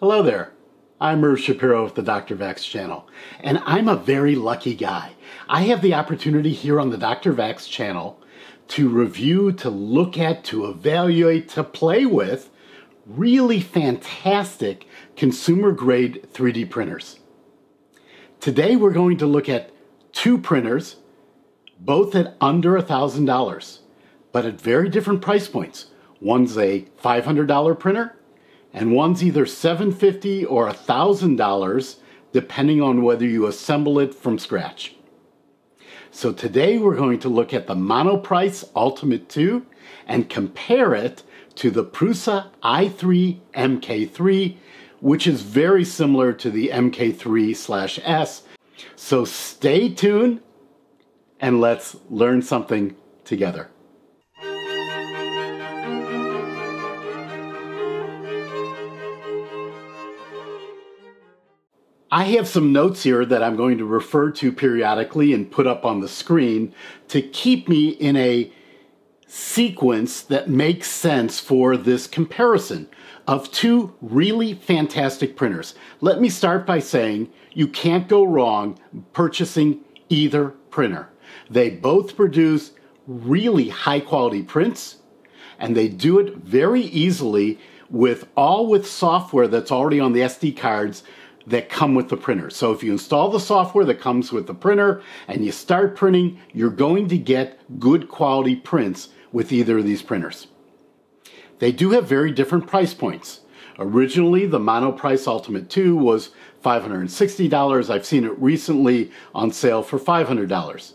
Hello there, I'm Irv Shapiro of the Dr. Vax channel, and I'm a very lucky guy. I have the opportunity here on the Dr. Vax channel to review, to look at, to evaluate, to play with really fantastic consumer-grade 3D printers. Today we're going to look at two printers, both at under $1,000, but at very different price points. One's a $500 printer, and one's either $750 or $1,000, depending on whether you assemble it from scratch. So today we're going to look at the Monoprice Ultimate 2 and compare it to the Prusa i3 MK3, which is very similar to the MK3/S. So stay tuned and let's learn something together. I have some notes here that I'm going to refer to periodically and put up on the screen to keep me in a sequence that makes sense for this comparison of two really fantastic printers. Let me start by saying you can't go wrong purchasing either printer. They both produce really high quality prints, and they do it very easily with software that's already on the SD cards that come with the printer. So if you install the software that comes with the printer and you start printing, you're going to get good quality prints with either of these printers. They do have very different price points. Originally, the Monoprice Ultimate 2 was $560. I've seen it recently on sale for $500.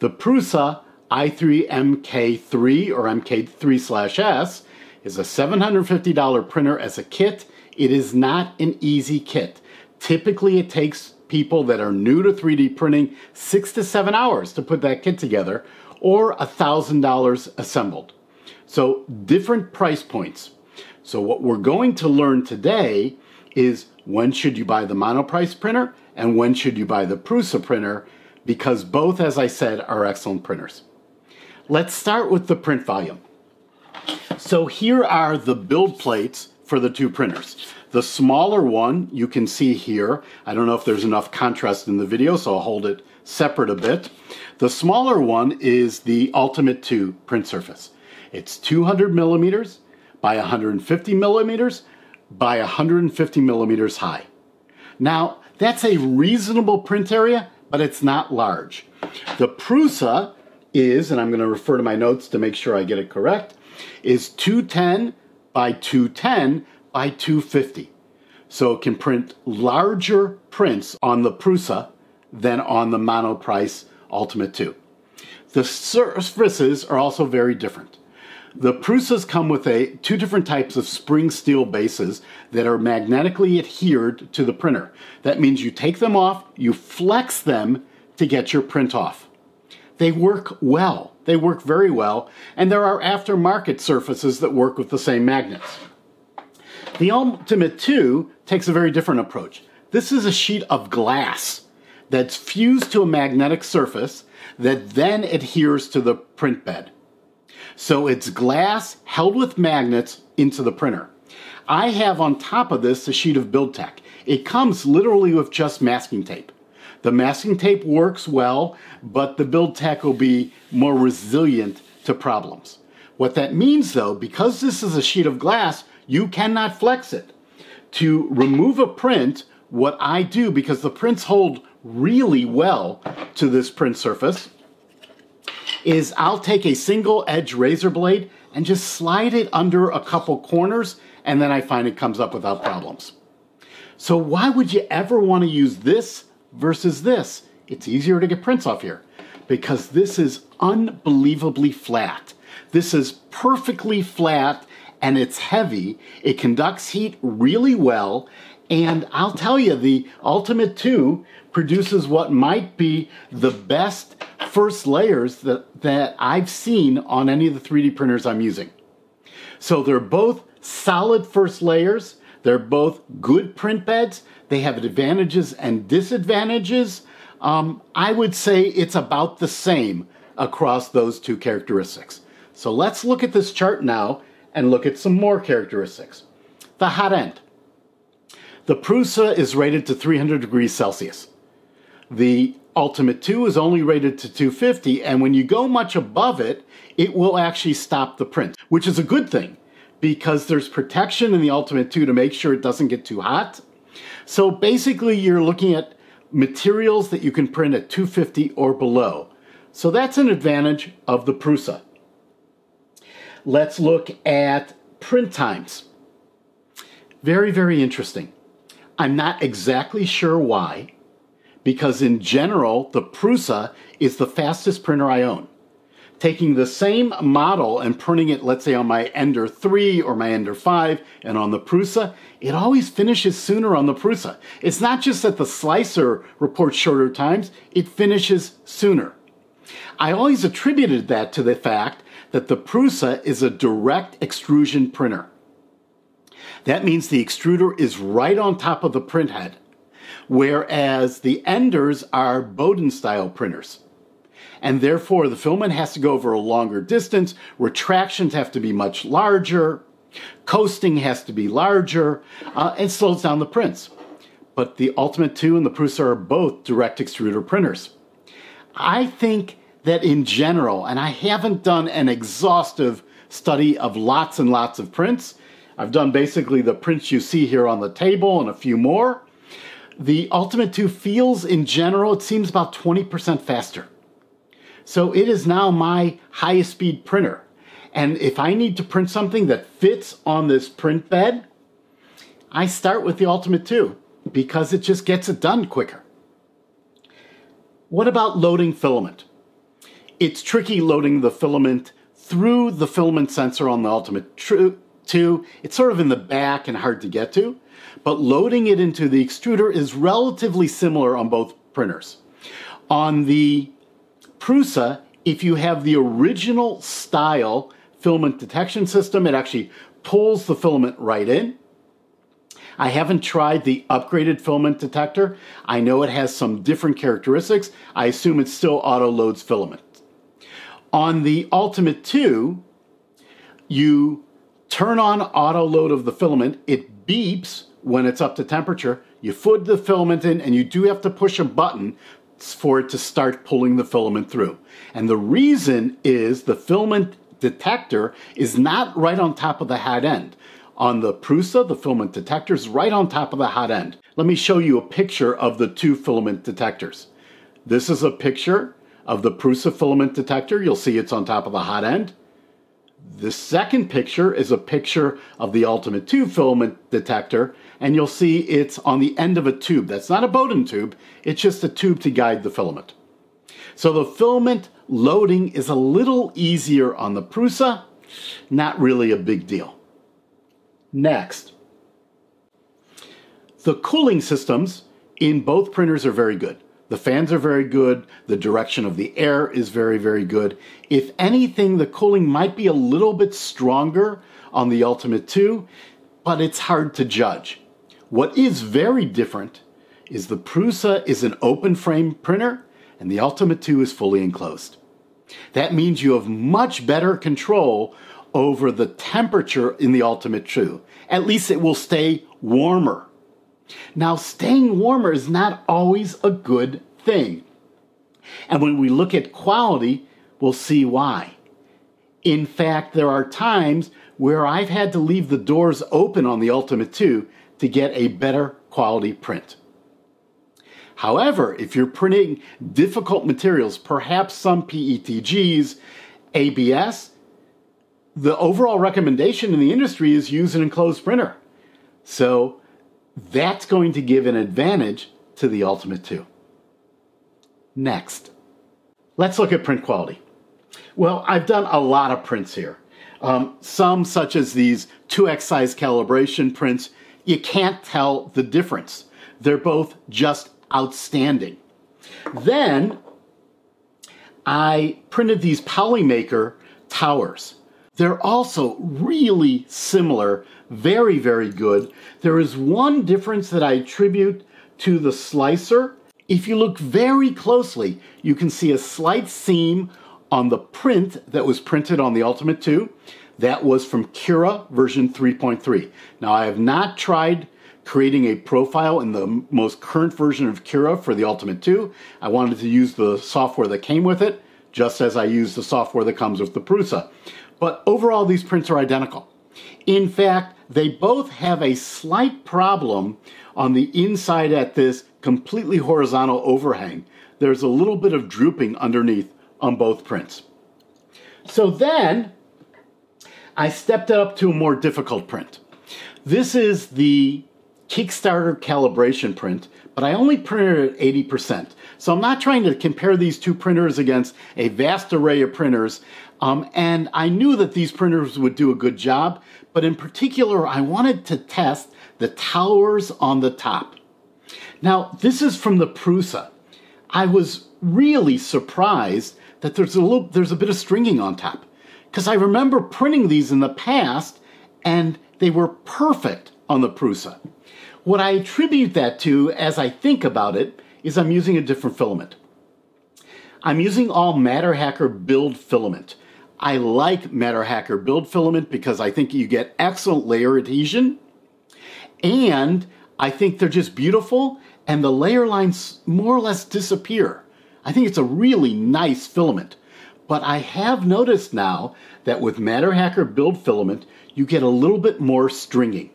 The Prusa i3 MK3 or MK3/S is a $750 printer as a kit. It is not an easy kit. Typically, it takes people that are new to 3D printing 6 to 7 hours to put that kit together, or $1,000 assembled. So different price points. So what we're going to learn today is when should you buy the Monoprice printer and when should you buy the Prusa printer, because both, as I said, are excellent printers. Let's start with the print volume. So here are the build plates for the two printers. The smaller one you can see here. I don't know if there's enough contrast in the video, so I'll hold it separate a bit. The smaller one is the Ultimate 2 print surface. It's 200 millimeters by 150 millimeters by 150 millimeters high. Now, that's a reasonable print area, but it's not large. The Prusa is, and I'm going to refer to my notes to make sure I get it correct, is 210 by 210 by 250. So it can print larger prints on the Prusa than on the Monoprice Ultimate 2. The surfaces are also very different. The Prusas come with two different types of spring steel bases that are magnetically adhered to the printer. That means you take them off, you flex them to get your print off. They work well. They work very well, and there are aftermarket surfaces that work with the same magnets. The Ultimate 2 takes a very different approach. This is a sheet of glass that's fused to a magnetic surface that then adheres to the print bed. So it's glass held with magnets into the printer. I have on top of this a sheet of BuildTak. It comes literally with just masking tape. The masking tape works well, but the BuildTak will be more resilient to problems. What that means though, because this is a sheet of glass, you cannot flex it. To remove a print, what I do, because the prints hold really well to this print surface, is I'll take a single edge razor blade and just slide it under a couple corners, and then I find it comes up without problems. So why would you ever want to use this versus this? It's easier to get prints off here because this is unbelievably flat. This is perfectly flat, and it's heavy. It conducts heat really well, and I'll tell you, the Ultimate 2 produces what might be the best first layers that I've seen on any of the 3D printers I'm using. So they're both solid first layers. They're both good print beds. They have advantages and disadvantages. I would say it's about the same across those two characteristics. So let's look at this chart now and look at some more characteristics. The hot end. The Prusa is rated to 300 degrees Celsius. The Ultimate 2 is only rated to 250, and when you go much above it, it will actually stop the print, which is a good thing because there's protection in the Ultimate 2 to make sure it doesn't get too hot. So basically you're looking at materials that you can print at 250 or below. So that's an advantage of the Prusa. Let's look at print times. Very, very interesting. I'm not exactly sure why, because in general, the Prusa is the fastest printer I own. Taking the same model and printing it, let's say on my Ender 3 or my Ender 5 and on the Prusa, it always finishes sooner on the Prusa. It's not just that the slicer reports shorter times, it finishes sooner. I always attributed that to the fact that the Prusa is a direct extrusion printer. That means the extruder is right on top of the printhead, whereas the Enders are Bowden-style printers. And therefore the filament has to go over a longer distance, retractions have to be much larger, coasting has to be larger, and slows down the prints. But the Ultimate 2 and the Prusa are both direct extruder printers. I think that in general, and I haven't done an exhaustive study of lots and lots of prints, I've done basically the prints you see here on the table and a few more, the Ultimate 2 feels in general, it seems about 20% faster. So it is now my highest speed printer. And if I need to print something that fits on this print bed, I start with the Ultimate 2 because it just gets it done quicker. What about loading filament? It's tricky loading the filament through the filament sensor on the Ultimate 2. It's sort of in the back and hard to get to, but loading it into the extruder is relatively similar on both printers. On the Prusa, if you have the original style filament detection system, it actually pulls the filament right in. I haven't tried the upgraded filament detector. I know it has some different characteristics. I assume it still auto-loads filament. On the Ultimate 2, you turn on auto-load of the filament. It beeps when it's up to temperature. You put the filament in, and you do have to push a button for it to start pulling the filament through. And the reason is the filament detector is not right on top of the hot end. On the Prusa, the filament detector is right on top of the hot end. Let me show you a picture of the two filament detectors. This is a picture of the Prusa filament detector. You'll see it's on top of the hot end. The second picture is a picture of the Ultimate 2 filament detector, and you'll see it's on the end of a tube. That's not a Bowden tube, it's just a tube to guide the filament. So the filament loading is a little easier on the Prusa, not really a big deal. Next, the cooling systems in both printers are very good. The fans are very good. The direction of the air is very, very good. If anything, the cooling might be a little bit stronger on the Ultimate 2, but it's hard to judge. What is very different is the Prusa is an open frame printer and the Ultimate 2 is fully enclosed. That means you have much better control over the temperature in the Ultimate 2. At least it will stay warmer. Now, staying warmer is not always a good thing. And when we look at quality, we'll see why. In fact, there are times where I've had to leave the doors open on the Ultimate 2 to get a better quality print. However, if you're printing difficult materials, perhaps some PETGs, ABS, the overall recommendation in the industry is use an enclosed printer. So that's going to give an advantage to the Ultimate 2. Next, let's look at print quality. Well, I've done a lot of prints here. Some such as these 2x size calibration prints, you can't tell the difference. They're both just outstanding. Then I printed these Polymaker towers. They're also really similar, very, very good. There is one difference that I attribute to the slicer. If you look very closely, you can see a slight seam on the print that was printed on the Ultimate 2. That was from Cura version 3.3. Now, I have not tried creating a profile in the most current version of Cura for the Ultimate 2. I wanted to use the software that came with it, just as I used the software that comes with the Prusa. But overall, these prints are identical. In fact, they both have a slight problem on the inside at this completely horizontal overhang. There's a little bit of drooping underneath on both prints. So then, I stepped it up to a more difficult print. This is the Kickstarter calibration print, but I only printed at 80%. So I'm not trying to compare these two printers against a vast array of printers. And I knew that these printers would do a good job, but in particular, I wanted to test the towers on the top. Now, this is from the Prusa. I was really surprised that there's a bit of stringing on top, because I remember printing these in the past and they were perfect on the Prusa. What I attribute that to, as I think about it, is I'm using a different filament. I'm using all MatterHackers Build Filament. I like MatterHackers Build Filament because I think you get excellent layer adhesion, and I think they're just beautiful, and the layer lines more or less disappear. I think it's a really nice filament. But I have noticed now that with MatterHackers Build Filament, you get a little bit more stringing.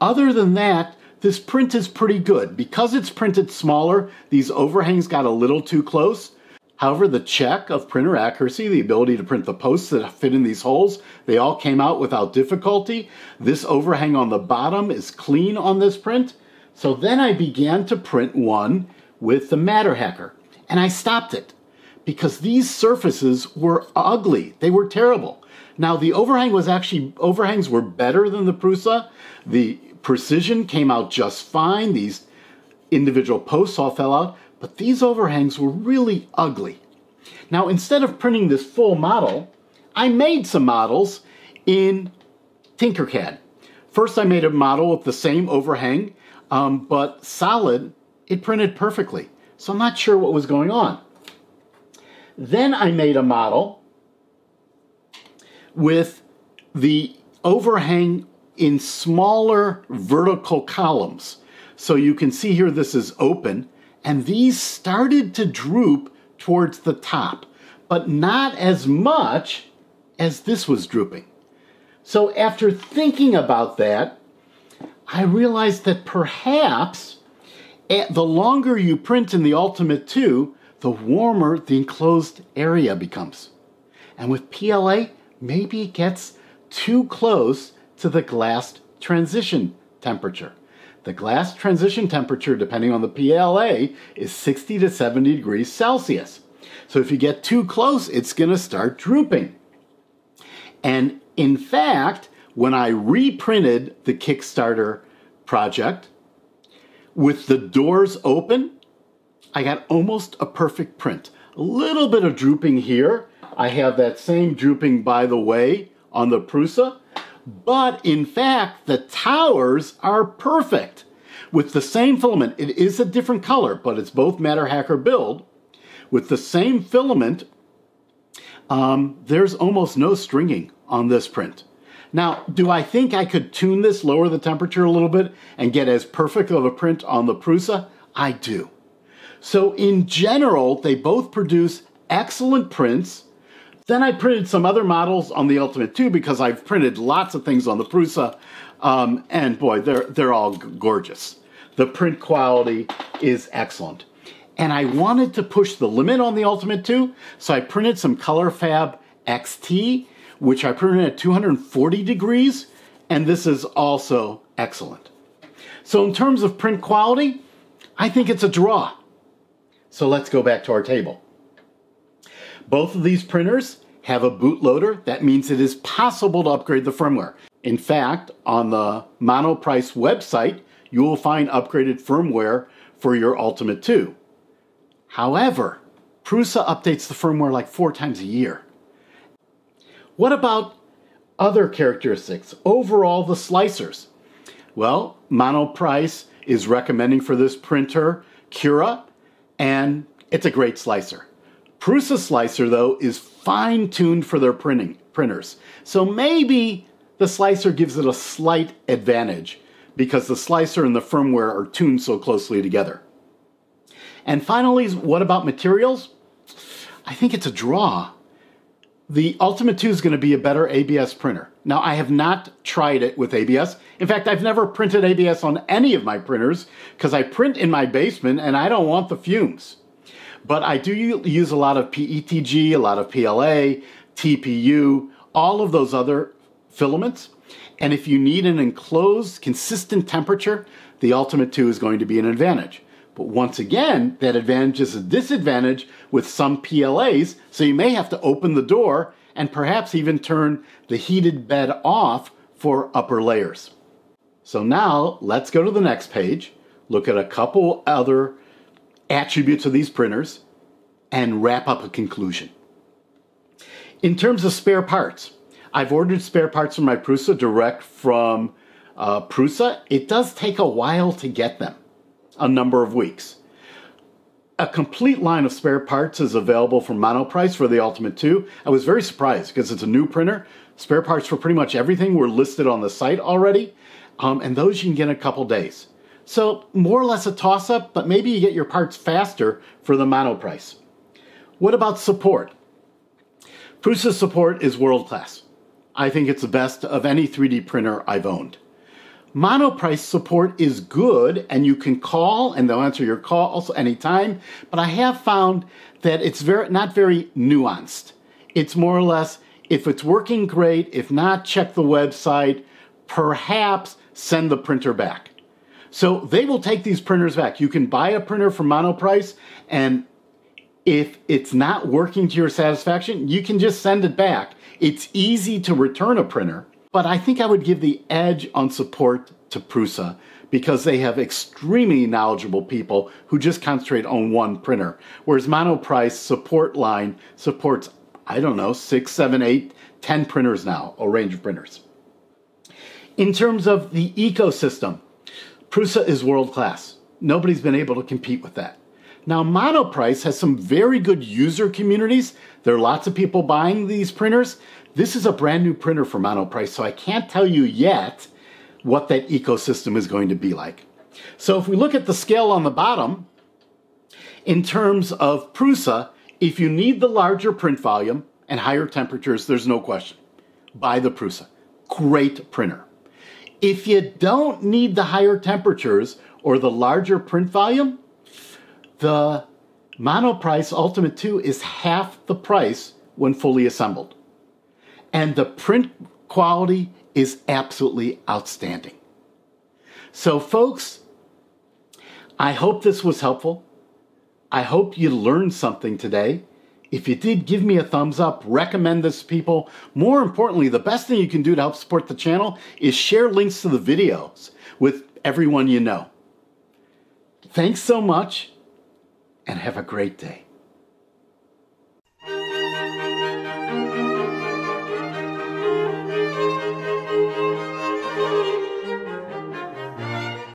Other than that, this print is pretty good. Because it's printed smaller, these overhangs got a little too close. However, the check of printer accuracy, the ability to print the posts that fit in these holes, they all came out without difficulty. This overhang on the bottom is clean on this print. So then I began to print one with the MatterHackers, and I stopped it because these surfaces were ugly. They were terrible. Now the overhangs were better than the Prusa. The precision came out just fine. These individual posts all fell out, but these overhangs were really ugly. Now, instead of printing this full model, I made some models in Tinkercad. First, I made a model with the same overhang, but solid. It printed perfectly. So I'm not sure what was going on. Then I made a model with the overhang in smaller vertical columns. So you can see here this is open, and these started to droop towards the top, but not as much as this was drooping. So after thinking about that, I realized that perhaps the longer you print in the Ultimate 2, the warmer the enclosed area becomes. And with PLA, maybe it gets too close to the glass transition temperature. The glass transition temperature, depending on the PLA, is 60 to 70 degrees Celsius. So if you get too close, it's going to start drooping. And in fact, when I reprinted the Kickstarter project with the doors open, I got almost a perfect print. A little bit of drooping here. I have that same drooping, by the way, on the Prusa. But in fact, the towers are perfect. With the same filament, it is a different color, but it's both MatterHackers Build. With the same filament, there's almost no stringing on this print. Now, do I think I could tune this, lower the temperature a little bit, and get as perfect of a print on the Prusa? I do. So in general, they both produce excellent prints. Then I printed some other models on the Ultimate 2 because I've printed lots of things on the Prusa, and boy, they're all gorgeous. The print quality is excellent. And I wanted to push the limit on the Ultimate 2, so I printed some ColorFab XT, which I printed at 240 degrees, and this is also excellent. So in terms of print quality, I think it's a draw. So let's go back to our table. Both of these printers have a bootloader. That means it is possible to upgrade the firmware. In fact, on the Monoprice website, you will find upgraded firmware for your Ultimate 2. However, Prusa updates the firmware like 4 times a year. What about other characteristics? Overall, the slicers. Well, Monoprice is recommending for this printer Cura, and it's a great slicer. Prusa Slicer, though, is fine-tuned for their printers. So maybe the slicer gives it a slight advantage, because the slicer and the firmware are tuned so closely together. And finally, what about materials? I think it's a draw. The Ultimate 2 is going to be a better ABS printer. Now, I have not tried it with ABS. In fact, I've never printed ABS on any of my printers because I print in my basement and I don't want the fumes. But I do use a lot of PETG, a lot of PLA, TPU, all of those other filaments. And if you need an enclosed, consistent temperature, the Ultimate 2 is going to be an advantage. But once again, that advantage is a disadvantage with some PLAs, so you may have to open the door and perhaps even turn the heated bed off for upper layers. So now let's go to the next page, look at a couple other attributes of these printers, and wrap up a conclusion. In terms of spare parts, I've ordered spare parts for my Prusa direct from Prusa. It does take a while to get them. A number of weeks. A complete line of spare parts is available from Monoprice for the Ultimate 2. I was very surprised because it's a new printer. Spare parts for pretty much everything were listed on the site already, and those you can get in a couple days. So more or less a toss-up, but maybe you get your parts faster for the Monoprice. What about support? Prusa's support is world-class. I think it's the best of any 3D printer I've owned. Monoprice support is good, and you can call, and they'll answer your calls anytime, but I have found that it's not very nuanced. It's more or less, if it's working, great. If not, check the website. Perhaps send the printer back. So they will take these printers back. You can buy a printer from Monoprice, and if it's not working to your satisfaction, you can just send it back. It's easy to return a printer. But I think I would give the edge on support to Prusa because they have extremely knowledgeable people who just concentrate on one printer. Whereas Monoprice support line supports, I don't know, 6, 7, 8, 10 printers now, a range of printers. In terms of the ecosystem, Prusa is world class. Nobody's been able to compete with that. Now, Monoprice has some very good user communities. There are lots of people buying these printers. This is a brand new printer for Monoprice, so I can't tell you yet what that ecosystem is going to be like. So if we look at the scale on the bottom, in terms of Prusa, if you need the larger print volume and higher temperatures, there's no question. Buy the Prusa. Great printer. If you don't need the higher temperatures or the larger print volume, the Monoprice Ultimate 2 is half the price when fully assembled. And the print quality is absolutely outstanding. So folks, I hope this was helpful. I hope you learned something today. If you did, give me a thumbs up, recommend this to people. More importantly, the best thing you can do to help support the channel is share links to the videos with everyone you know. Thanks so much. And have a great day.